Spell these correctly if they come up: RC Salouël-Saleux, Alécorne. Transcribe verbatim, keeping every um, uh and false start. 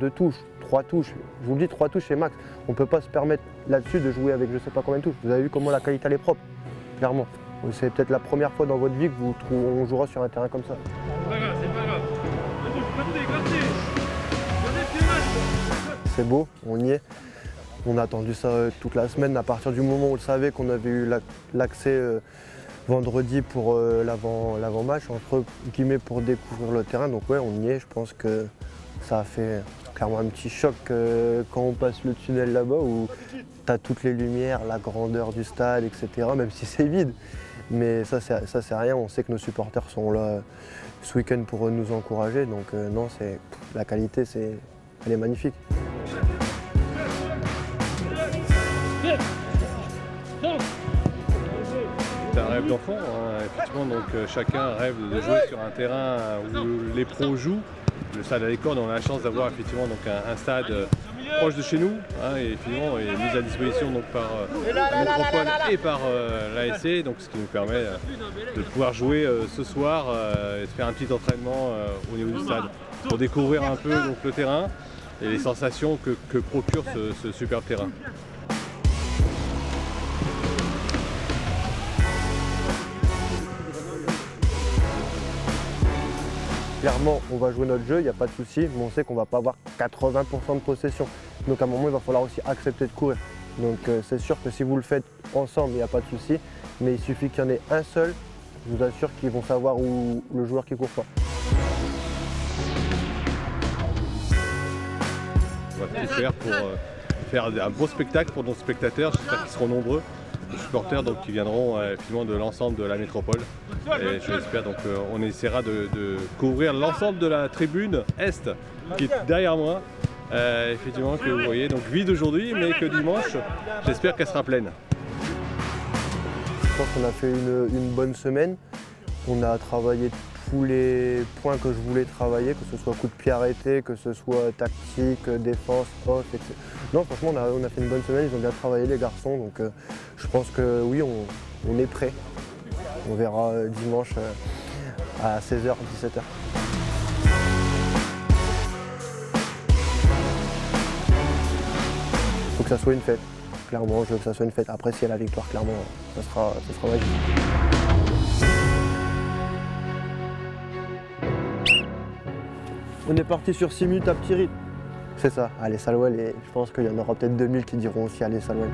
deux touches, trois touches. Je vous le dis, trois touches c'est max. On ne peut pas se permettre là-dessus de jouer avec je ne sais pas combien de touches. Vous avez vu comment la qualité elle est propre, clairement. C'est peut-être la première fois dans votre vie que vous trouvez, on jouera sur un terrain comme ça. C'est beau, on y est. On a attendu ça toute la semaine. À partir du moment où on le savait qu'on avait eu l'accès euh, vendredi pour euh, l'avant-match, entre guillemets pour découvrir le terrain. Donc ouais, on y est. Je pense que ça a fait clairement un petit choc euh, quand on passe le tunnel là-bas où tu as toutes les lumières, la grandeur du stade, et cetera. Même si c'est vide. Mais ça, c'est rien. On sait que nos supporters sont là euh, ce week-end pour euh, nous encourager. Donc euh, non, c'est la qualité, c'est elle est magnifique. C'est un rêve d'enfant, hein. Effectivement, donc euh, chacun rêve de jouer sur un terrain où les pros jouent. Le stade Alécorne, on a la chance d'avoir effectivement donc, un, un stade euh, proche de chez nous, hein, et finalement est mis à disposition donc, par euh, la métropole et par euh, l'A S C, donc ce qui nous permet euh, de pouvoir jouer euh, ce soir euh, et de faire un petit entraînement euh, au niveau du stade pour découvrir un peu donc, le terrain et les sensations que, que procure ce, ce superbe terrain. Clairement, on va jouer notre jeu, il n'y a pas de souci, mais on sait qu'on ne va pas avoir quatre-vingts pour cent de possession. Donc à un moment, il va falloir aussi accepter de courir. Donc euh, c'est sûr que si vous le faites ensemble, il n'y a pas de souci. Mais il suffit qu'il y en ait un seul, je vous assure qu'ils vont savoir où le joueur qui court pas. On va tout faire pour euh, faire un beau spectacle pour nos spectateurs, j'espère qu'ils seront nombreux. Les supporters donc, qui viendront euh, finalement de l'ensemble de la métropole. Et j'espère donc euh, on essaiera de, de couvrir l'ensemble de la tribune Est qui est derrière moi. Euh, effectivement que vous voyez donc vide aujourd'hui mais que dimanche j'espère qu'elle sera pleine. Je pense qu'on a fait une, une bonne semaine. On a travaillé tous les points que je voulais travailler, que ce soit coup de pied arrêté, que ce soit tactique, défense, off, et cetera. Non, franchement, on a, on a fait une bonne semaine, ils ont bien travaillé les garçons, donc euh, je pense que oui, on, on est prêt. On verra euh, dimanche euh, à seize heures, dix-sept heures. Il faut que ça soit une fête, clairement, je veux que ça soit une fête. Après, s'il y a la victoire, clairement, ça sera, ça sera magique. On est parti sur six minutes à petit rythme. C'est ça, allez Salouël, et je pense qu'il y en aura peut-être deux mille qui diront aussi allez Salouël.